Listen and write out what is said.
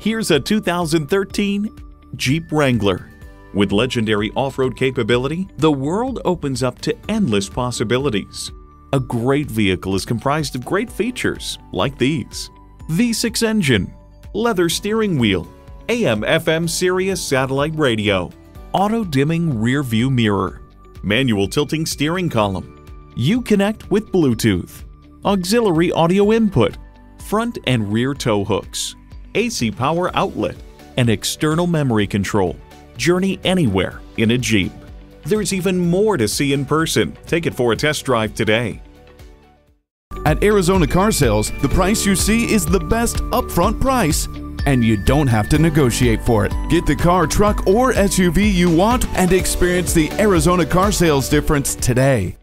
Here's a 2013 Jeep Wrangler. With legendary off-road capability, the world opens up to endless possibilities. A great vehicle is comprised of great features like these: V6 engine, leather steering wheel, AM/FM Sirius satellite radio, auto-dimming rear-view mirror, manual tilting steering column, UConnect with Bluetooth, auxiliary audio input, front and rear tow hooks, AC power outlet, and external memory control. Journey anywhere in a Jeep. There's even more to see in person. Take it for a test drive today. At Arizona Car Sales, the price you see is the best upfront price, and you don't have to negotiate for it. Get the car, truck, or SUV you want and experience the Arizona Car Sales difference today.